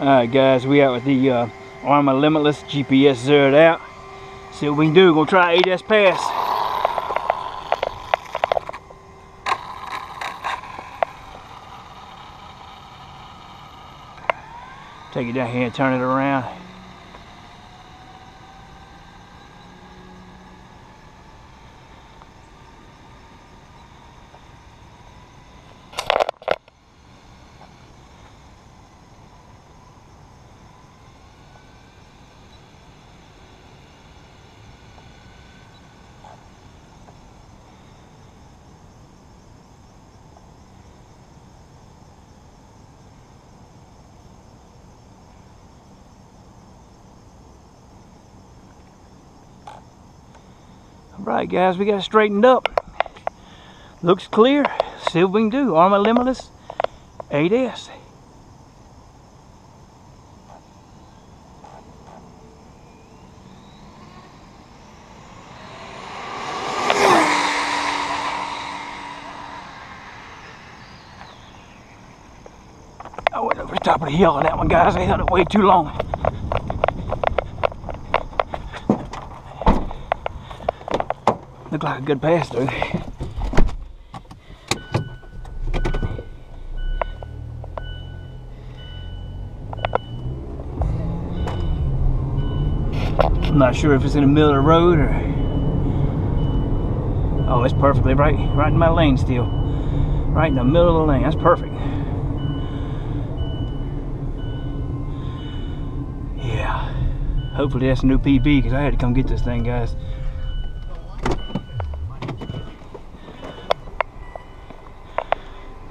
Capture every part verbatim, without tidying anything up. Alright guys, we out with the uh, Arrma Limitless, G P S zeroed out. See what we can do. We're going to try A D S pass. Take it down here and turn it around. Alright guys, we got it straightened up. Looks clear. See what we can do. Arrma Limitless A D S. I went over the top of the hill on that one, guys. I held it way too long. Looked like a good pass, though. I'm not sure if it's in the middle of the road or... Oh, it's perfectly right, right in my lane still. Right in the middle of the lane. That's perfect. Yeah. Hopefully that's a new P B, because I had to come get this thing, guys.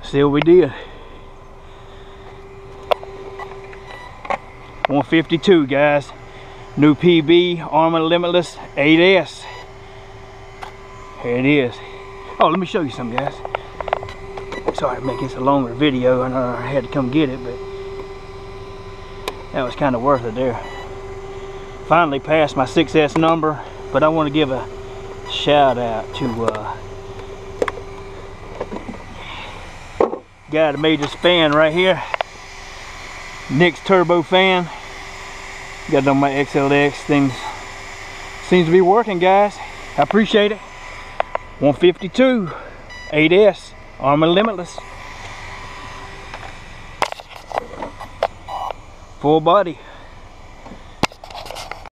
See what we did. one fifty-two, guys. New P B, Arrma Limitless eight S. Here it is. Oh, let me show you something, guys. Sorry to make this a longer video. I know I had to come get it, but that was kind of worth it there. Finally passed my six S number, but I want to give a shout out to uh, got a major span right here. Nick's turbo fan. Got it on my X L X. Things seems to be working, guys. I appreciate it. one fifty-two eight S Arrma Limitless. Full body.